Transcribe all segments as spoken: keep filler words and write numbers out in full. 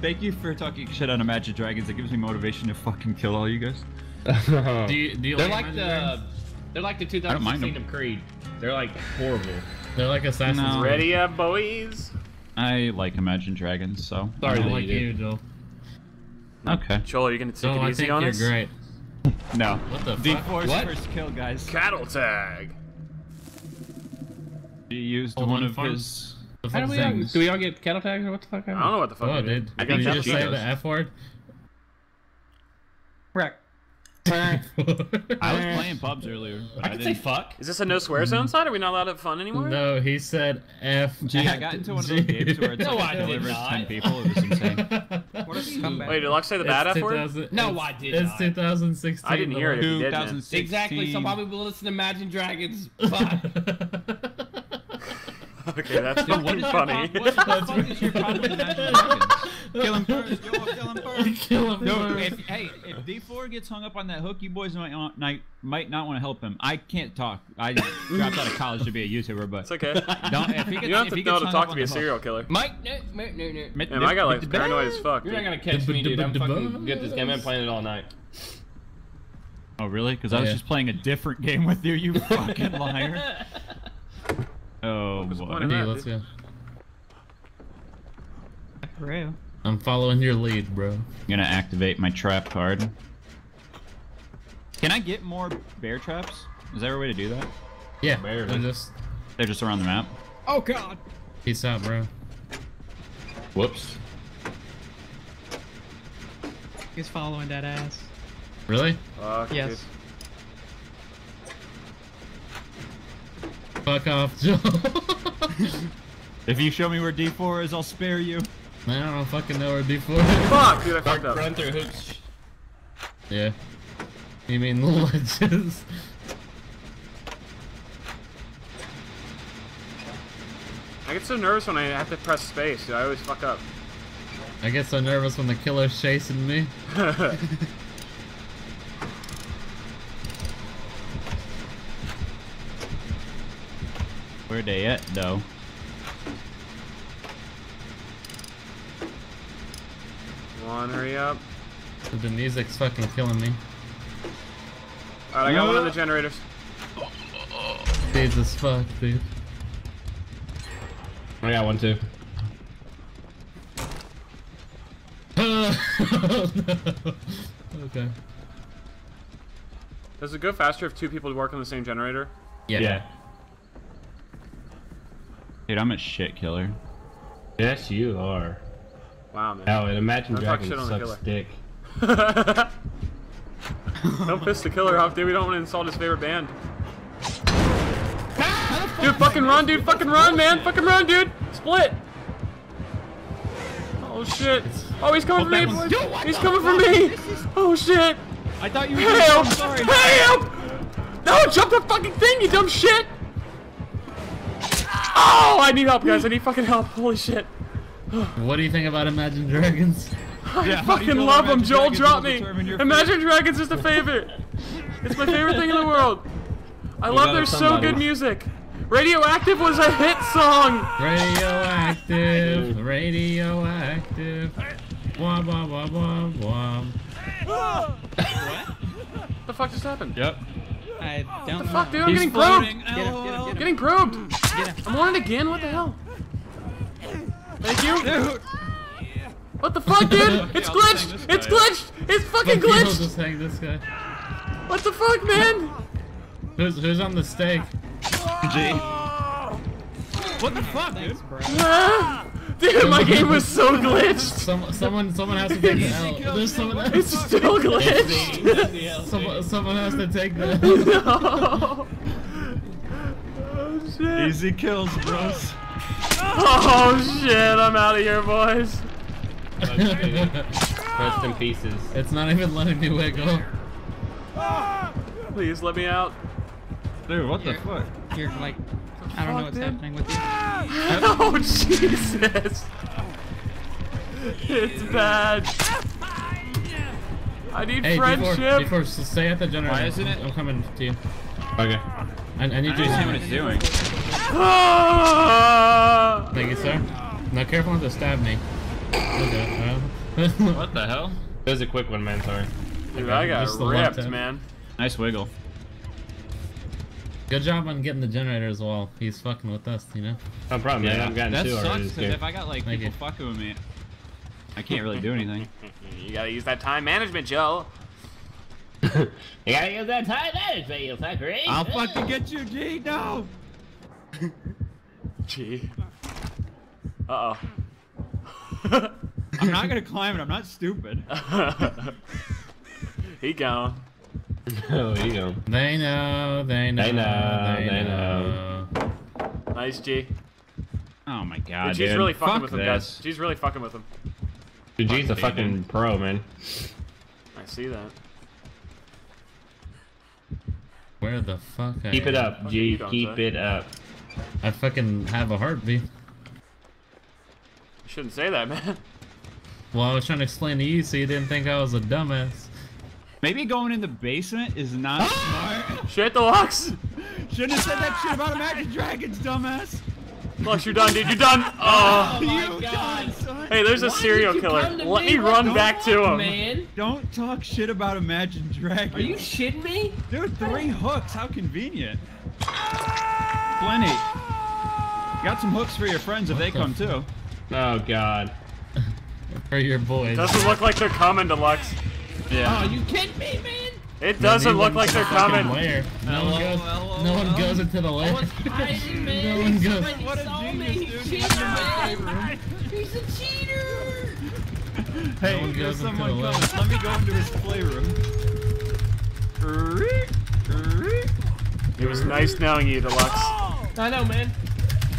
Thank you for talking shit on Imagine Dragons. It gives me motivation to fucking kill all you guys. do you, do you they're like, like the Dragons? They're like the two thousand sixteen of Creed. They're like horrible. They're like Assassin's no. Ready up, boys. I like Imagine Dragons, so. Sorry, I don't like you, Joel. Okay. Joel, are you gonna take no, it easy on us? Great. No. What the fuck? D four's first kill, guys. Cattle tag. He used Hold one on, of farm. his. How do we all, do we all get cattle tags or what the fuck? I, I don't know what the fuck. Oh, I did. Did. I got did you just say the F word? Wreck. I was playing pubs earlier. I, I could didn't. say fuck. Is this a no swear zone side? Are we not allowed to have fun anymore? No, he said F. G I got into one of those games where it's no, like I delivered ten people. It was insane. What are you Wait, did Lux say the bad F word? No, I did it's not. It's two thousand sixteen. I didn't hear it. Did, exactly. So probably we'll listen to Imagine Dragons. Okay, that's Dude, fucking funny. What the fuck is your problem with Imagine Dragons? Kill him first, yo, kill him first. Kill him Yo, first. If, hey, if D four gets hung up on that hook, you boys might, might not want to help him. I can't talk. I dropped out of college to be a YouTuber, but... It's okay. Don't, if he gets, you don't have to know how to talk to be a serial hook. killer. Mike, no, no, no, no. Man, I got, like, paranoid as fuck. You're not gonna catch me, dude. I'm fucking good at this game. I've been playing it all night. Oh, really? Because I was just playing a different game with you, you fucking liar. Oh, boy. Hey, let's go. For real. I'm following your lead, bro. I'm gonna activate my trap card. Can I get more bear traps? Is there a way to do that? Yeah, bear, they're, just... they're just around the map. Oh, God! Peace out, bro. Whoops. He's following that ass. Really? Fuck yes. Dude. Fuck off, Joe. If you show me where D four is, I'll spare you. Man, I don't fucking know where D four is. Fuck, dude, I fucked up. Run through hoops. Yeah. You mean ledges? I get so nervous when I have to press space, dude. I always fuck up. I get so nervous when the killer's chasing me. Where they at, though? Come on, hurry up. The music's fucking killing me. Alright, I got oh. one of the generators. Oh, oh, oh. Jesus fuck, dude. I got one, too. Oh, no. Okay. Does it go faster if two people work on the same generator? Yeah. yeah. Dude, I'm a shit killer. Yes, you are. Wow, man. Oh, and Imagine Dragons sucks dick. Don't piss the killer off, dude. We don't want to insult his favorite band. Ah, dude, fucking run, dude. Fucking run, man. Fucking run, dude. Split. Oh, shit. Oh, he's coming well, for me. Yo, he's coming fuck? for me. Is... Oh, shit. I thought you were Help. Gonna... Sorry. Help. No, jump the fucking thing, you dumb shit. Oh, I need help, guys. I need fucking help. Holy shit. What do you think about Imagine Dragons? I yeah, fucking love them. Joel, drop me. Imagine Dragons is the favorite. It's my favorite thing in the world. I you love their so good music. Radioactive was a hit song. Radioactive. Radioactive. Womp, womp, womp, womp, womp. What? The fuck just happened? Yep. I don't what the know. fuck, dude? I'm He's getting floating. probed. Get him, get him, get him. Getting probed. Get him. I'm on it again? What the hell? Thank you. Dude. What the fuck, dude? okay, it's glitched. It's glitched. It's fucking glitched. I'll just hang this guy. What the fuck, man? Who's who's on the stake? G. What the fuck, dude? Thanks, dude, my game was so glitched. Some, someone, someone has to take the L. There's someone else. It's still glitched. someone, someone has to take the L. No. Oh shit. Easy kills, bros. Oh shit! I'm out of here, boys. Rest in pieces. It's not even letting me wiggle. Please let me out. Dude, what you're, the fuck? You're like. I don't know what's happening with you. Oh, Jesus! It's bad. I need hey, friendship. Before, before, stay at the generator. Why isn't it? I'm coming to you. Okay. I, I need I you to see what it's doing. Thank you, sir. Now, careful not to stab me. Okay. What the hell? It was a quick one, man. Sorry. Dude, okay, I got ripped, man. Nice wiggle. Good job on getting the generator as well. He's fucking with us, you know? No problem, yeah, man. I've gotten that two already. That sucks, because if I got, like, Thank people you. fucking with me, I can't really do anything. You gotta use that time management, Joe. You gotta use that time management, you fuckery. I'll fucking get you, G. No! G. Uh-oh. I'm not gonna climb it. I'm not stupid. He gone. Oh, he gone. They know. They know. They know. They, they know. know. Nice, G. Oh my God, dude. She's dude. really fucking Fuck with this. him, guys. She's really fucking with him. Dude, Fuck G's a fucking dude. pro, man. I see that. Where the fuck I Keep am? it up, fuck G. Keep say. it up. I fucking have a heartbeat. You shouldn't say that, man. Well, I was trying to explain to you so you didn't think I was a dumbass. Maybe going in the basement is not smart. Shit, Deluxe! Shouldn't have said that shit about Imagine Dragons, dumbass! Deluxe, you're done, dude, you're done! Oh, oh my you God. Done, son! Hey, there's a Why serial killer. Me? Let me like, run back to him. Man. Don't talk shit about Imagine Dragons. Are you shitting me? Dude, three hooks, how convenient. Plenty. Got some hooks for your friends if what they come too. Oh, God. For your boys. Doesn't look like they're coming, Deluxe. Yeah. Oh, you kidding me, man? It doesn't look like they're coming. No one goes. No one goes into the lair. No one goes. What a genius, dude! He's a cheater. Hey, there's someone coming. Let me go into his playroom. It was nice knowing you, Deluxe. I know, man.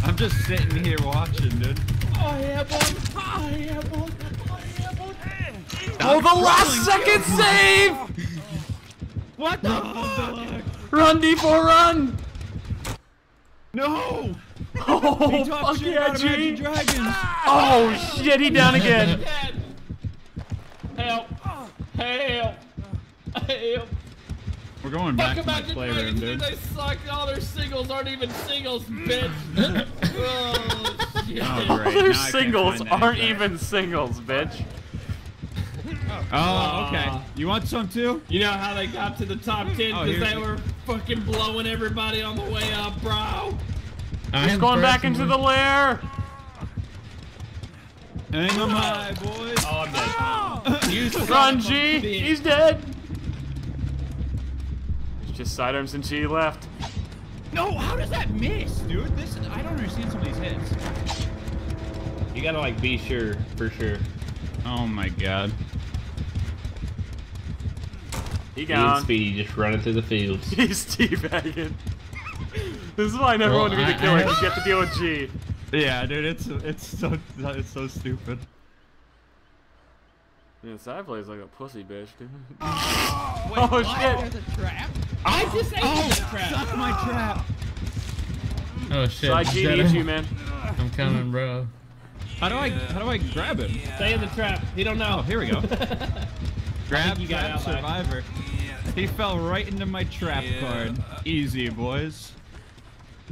I'm just sitting here watching, dude. Oh yeah, boy. Oh yeah, boy. Oh, the last second save! What the fuck? Run, D four, run! No! Oh, he fuck shit yeah, G! Oh, shit, he down again! Help! Help! Help! We're going back fuck to the playroom, dude. They suck. All their singles aren't even singles, bitch! Oh, shit. Oh, all their singles aren't even singles, bitch. Oh, okay. You want some too? You know how they got to the top ten because oh, they were fucking blowing everybody on the way up, bro. He's going back into the lair. Hang on, my boys. Oh, I'm dead. Oh! You Run, G. He's dead. It's just Sidearms and G left. No, how does that miss, dude? This is, I don't understand some of these hits. You gotta like be sure for sure. Oh my God. He gone. And Speedy just running through the fields. He's teabagging. This is why I never well, wanted to be the killer. I, I... You have to deal with G. Yeah, dude, it's it's so it's so stupid. Yeah, Side plays like a pussy bitch, dude. Oh, wait, oh shit! There's a trap. I just ate oh, the trap. Suck my trap. Oh shit! Side G needs you, man. I'm coming, bro. How do I how do I grab him? Yeah. Stay in the trap. He don't know. Oh, here we go. Grab that survivor. Yeah. He fell right into my trap yeah. card. Easy, boys.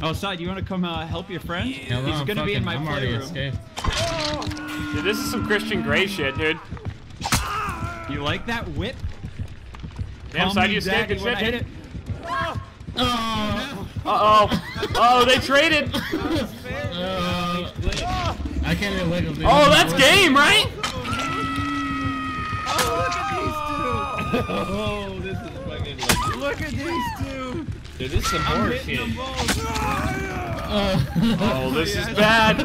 Oh, Side, you want to come uh, help your friend? Yeah, He's gonna fucking, be in my playroom. Dude, this is some Christian Grey shit, dude. You like that whip? Damn, Side, you stayed good shit. Hit it. Oh. Oh. No. Uh oh. Oh, they traded. uh, I can't even wiggle, dude. Oh, that's game, right? Oh, look at these two! Oh, this is fucking like... Look at these two! Dude, this is some horse shit. Oh, this is bad.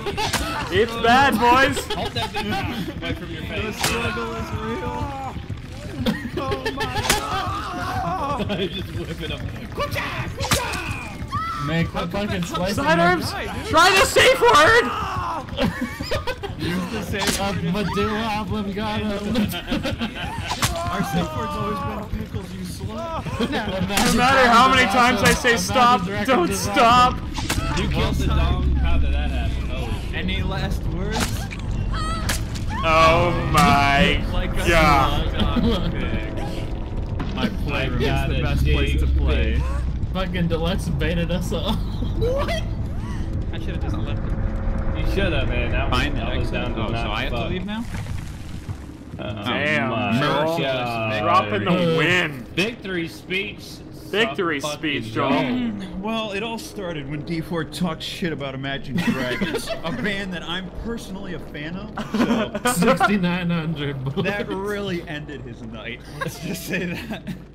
It's bad, boys. Hold that thing out right from your face. The struggle is real. Oh my God! I'm just whipping them. Kucha! Kucha! Man, quit fucking slicing. Sidearms! Try the safe word! Use the safe word. Medulla oblongata. Our safe word's always been pickles, you slut. No matter how many times I say stop, don't stop. You killed the dog. How did that happen? Oh. Any last words? Oh my God. My playroom is the best place to play. Fucking Deluxe baited us all. What? I should have just left it. You should have, man. That was, that was down to oh, so I have to leave now? Oh, damn. Oh, dropping the win. Victory speech. Victory speech, Joel. Well, it all started when D four talked shit about Imagine Dragons, a band that I'm personally a fan of. So sixty-nine hundred. That really ended his night. Let's just say that.